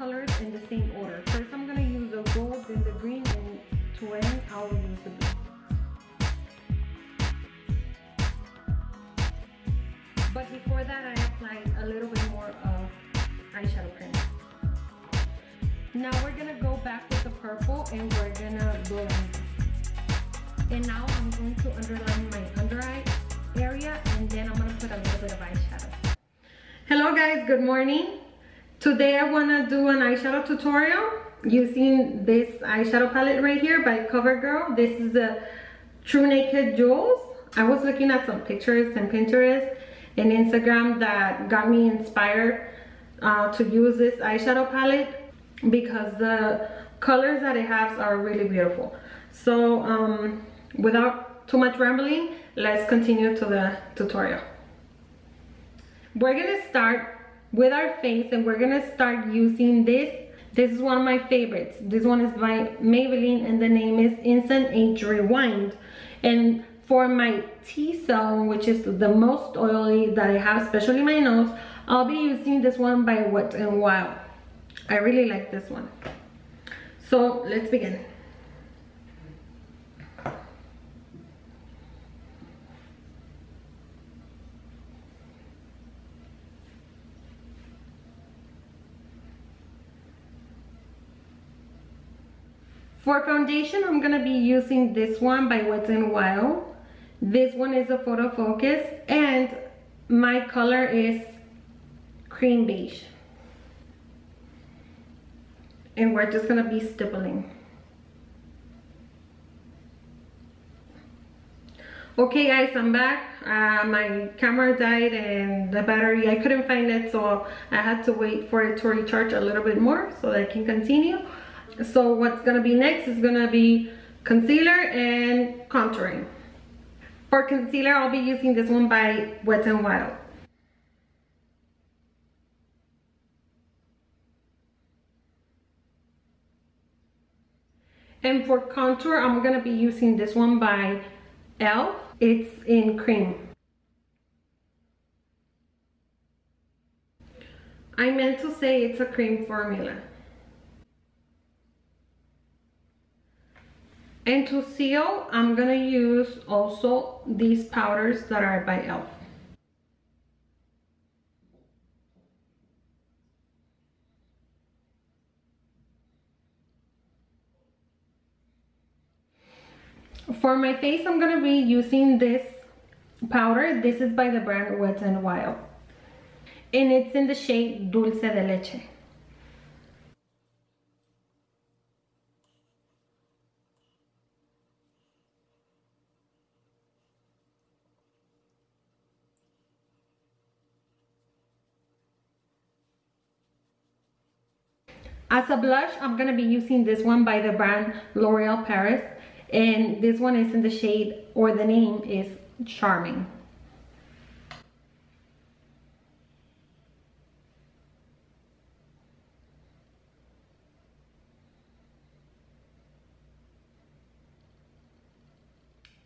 colors in the same order. First I'm gonna use the gold, then the green, and to end I'll use the blue. But before that I applied a little bit more of eyeshadow cream. Now we're gonna go back with the purple and we're gonna blend. And now I'm going to underline my under eye area, and then I'm gonna put a little bit of eyeshadow. Hello guys, good morning. Today I wanna do an eyeshadow tutorial using this eyeshadow palette right here by Covergirl. This is the TruNaked Jewels. I was looking at some pictures on Pinterest and Instagram that got me inspired to use this eyeshadow palette because the colors that it has are really beautiful. So without too much rambling, let's continue to the tutorial. We're gonna start with our face and we're gonna start using this is one of my favorites. This one is by Maybelline and the name is Instant Age Rewind. And for my T-zone, which is the most oily that I have, especially my nose, I'll be using this one by Wet n Wild. I really like this one. So let's begin. For foundation, I'm gonna be using this one by Wet n Wild. This one is a photo focus and my color is cream beige, and we're just gonna be stippling. Okay guys, I'm back. My camera died and the battery, I couldn't find it, so I had to wait for it to recharge a little bit more so that I can continue. So what's gonna be next is gonna be concealer and contouring. For concealer, I'll be using this one by Wet n Wild. And for contour, I'm gonna be using this one by Elf. It's in cream. I meant to say it's a cream formula. And to seal, I'm gonna use also these powders that are by Elf. For my face, I'm gonna be using this powder. This is by the brand Wet n Wild. And it's in the shade Dulce de Leche. As a blush, I'm gonna be using this one by the brand L'Oreal Paris, and this one is in the shade, or the name is Charming.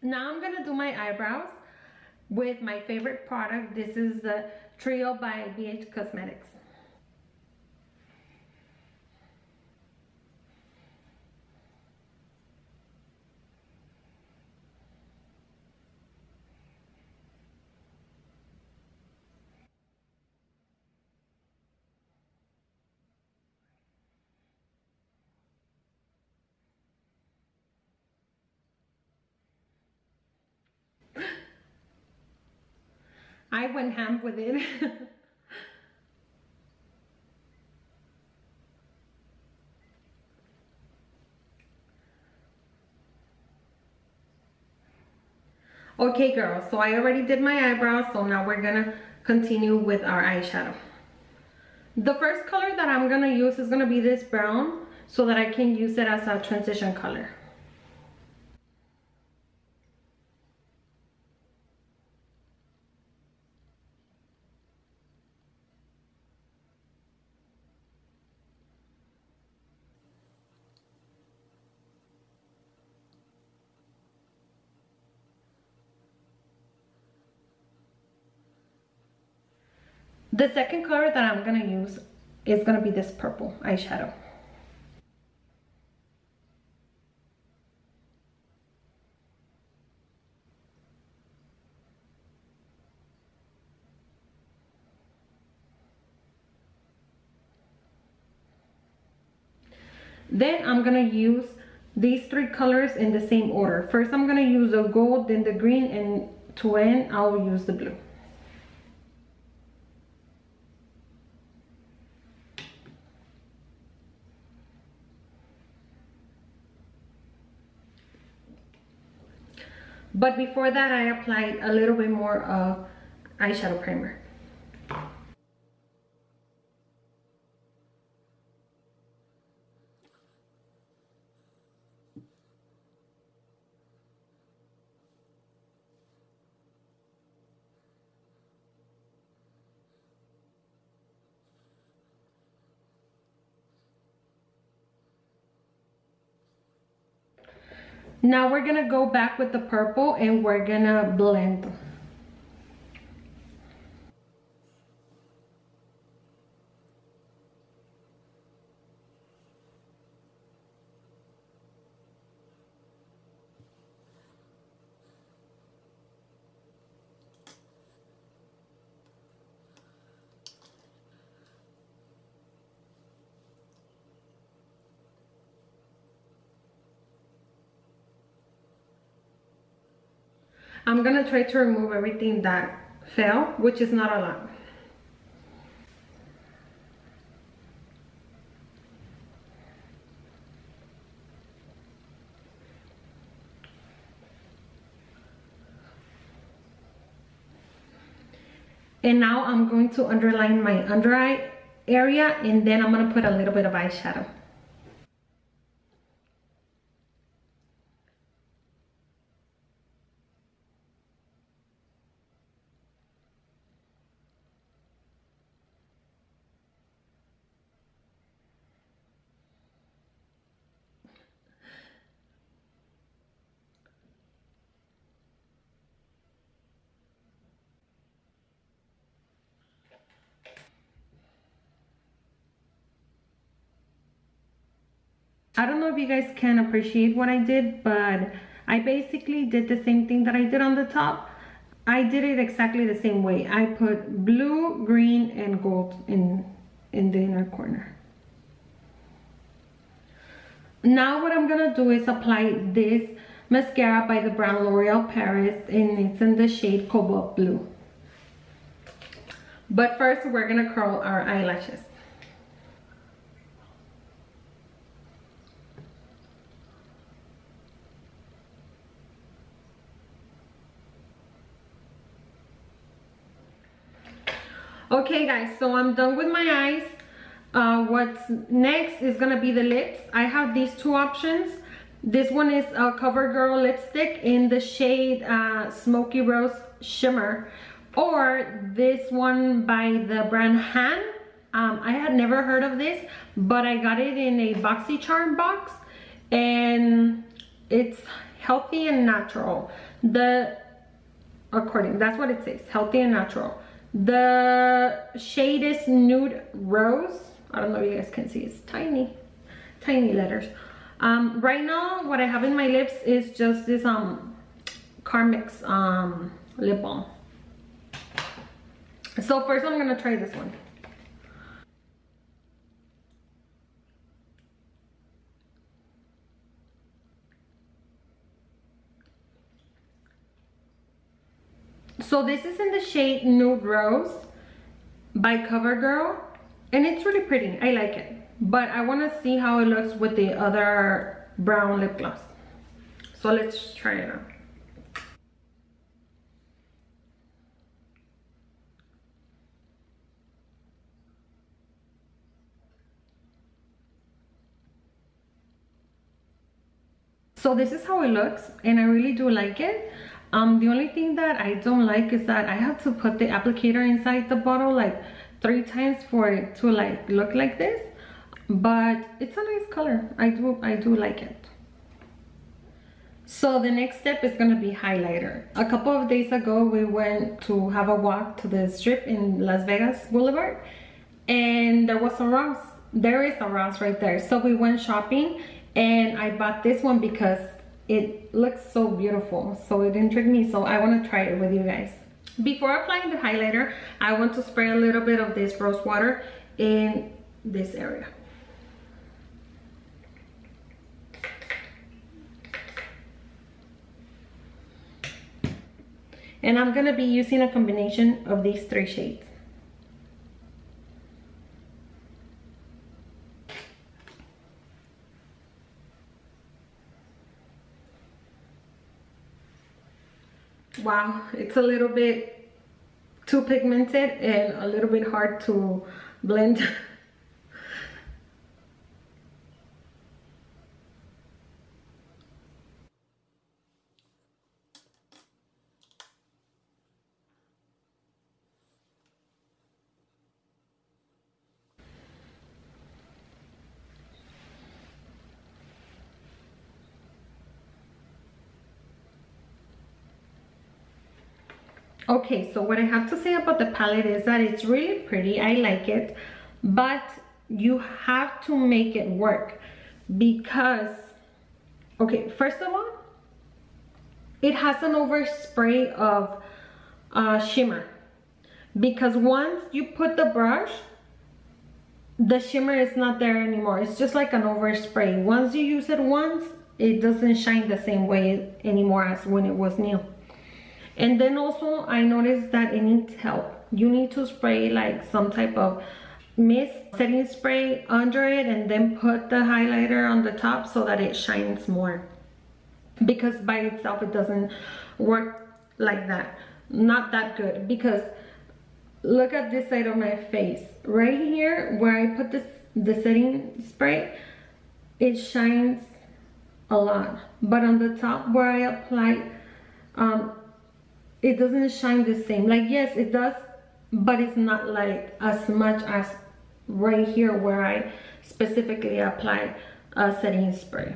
Now I'm gonna do my eyebrows with my favorite product. This is the Trio by BH Cosmetics. I went ham with it. Okay girls, so I already did my eyebrows, so now we're gonna continue with our eyeshadow. The first color that I'm gonna use is gonna be this brown so that I can use it as a transition color. The second color that I'm gonna use is gonna be this purple eyeshadow. Then I'm gonna use these three colors in the same order. First I'm gonna use the gold, then the green, and to end I'll use the blue. But before that I applied a little bit more of eyeshadow primer. Now we're gonna go back with the purple and we're gonna blend. I'm gonna try to remove everything that fell, which is not a lot. And now I'm going to underline my under eye area, and then I'm gonna put a little bit of eyeshadow. I don't know if you guys can appreciate what I did, but I basically did the same thing that I did on the top. I did it exactly the same way. I put blue, green, and gold in the inner corner. Now what I'm gonna do is apply this mascara by the brand L'Oreal Paris, and it's in the shade Cobalt Blue. But first we're gonna curl our eyelashes. Okay guys, so I'm done with my eyes. What's next is gonna be the lips. I have these two options. This one is a Covergirl lipstick in the shade Smoky Rose Shimmer, or this one by the brand Han. I had never heard of this, but I got it in a BoxyCharm box, and it's healthy and natural. That's what it says, healthy and natural. The shade is Nude Rose. I don't know if you guys can see, it's tiny letters. Right now what I have in my lips is just this Carmex lip balm. So first I'm gonna try this one. So this is in the shade Nude Rose by CoverGirl, and it's really pretty. I like it, but I want to see how it looks with the other brown lip gloss. So let's try it out. So this is how it looks, and I really do like it. The only thing that I don't like is that I have to put the applicator inside the bottle like 3 times for it to like look like this, but it's a nice color. I do like it. So the next step is gonna be highlighter. A couple of days ago we went to have a walk to the strip in Las Vegas Boulevard, and there was some rounds. There is some rounds right there. So we went shopping and I bought this one because it looks so beautiful. So it intrigued me, so I want to try it with you guys. Before applying the highlighter, I want to spray a little bit of this rose water in this area. And I'm going to be using a combination of these three shades. Wow, it's a little bit too pigmented and a little bit hard to blend. Okay, so what I have to say about the palette is that it's really pretty. I like it, but you have to make it work because, okay, first of all, it has an overspray of shimmer, because once you put the brush, the shimmer is not there anymore. It's just like an overspray. Once you use it once, it doesn't shine the same way anymore as when it was new. And then also I noticed that it needs help. You need to spray like some type of mist setting spray under it and then put the highlighter on the top so that it shines more, because by itself it doesn't work like that. Not that good, because look at this side of my face right here where I put this the setting spray, it shines a lot, but on the top where I apply it doesn't shine the same. Like, yes, it does, but it's not like as much as right here where I specifically apply a setting spray.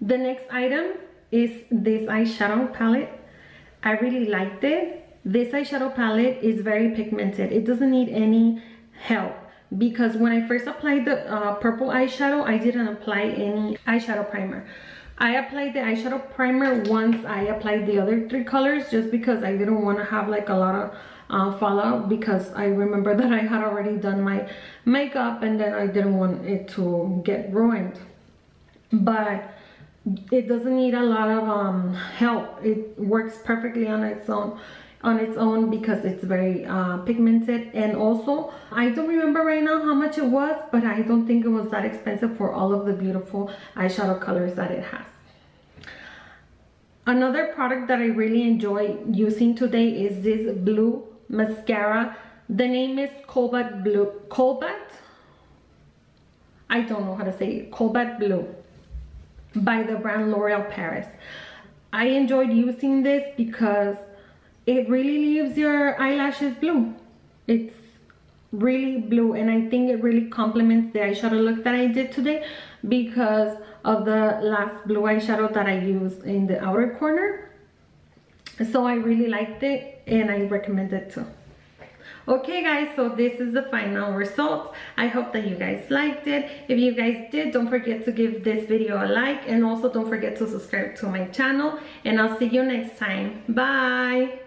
The next item is this eyeshadow palette. I really liked it. This eyeshadow palette is very pigmented. It doesn't need any help, because when I first applied the purple eyeshadow, I didn't apply any eyeshadow primer. I applied the eyeshadow primer once I applied the other three colors, just because I didn't want to have like a lot of fallout, because I remember that I had already done my makeup and then I didn't want it to get ruined. But it doesn't need a lot of help. It works perfectly on its own because it's very pigmented. And also, I don't remember right now how much it was, but I don't think it was that expensive for all of the beautiful eyeshadow colors that it has. Another product that I really enjoy using today is this blue mascara. The name is Cobalt Blue. Cobalt? I don't know how to say it. Cobalt Blue by the brand L'Oreal Paris. I enjoyed using this because it really leaves your eyelashes blue. It's really blue, and I think it really complements the eyeshadow look that I did today because of the last blue eyeshadow that I used in the outer corner. So I really liked it and I recommend it too. Okay guys, so this is the final result. I hope that you guys liked it. If you guys did, don't forget to give this video a like, and also don't forget to subscribe to my channel, and I'll see you next time. Bye.